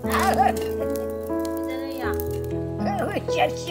这个都下来，这样的就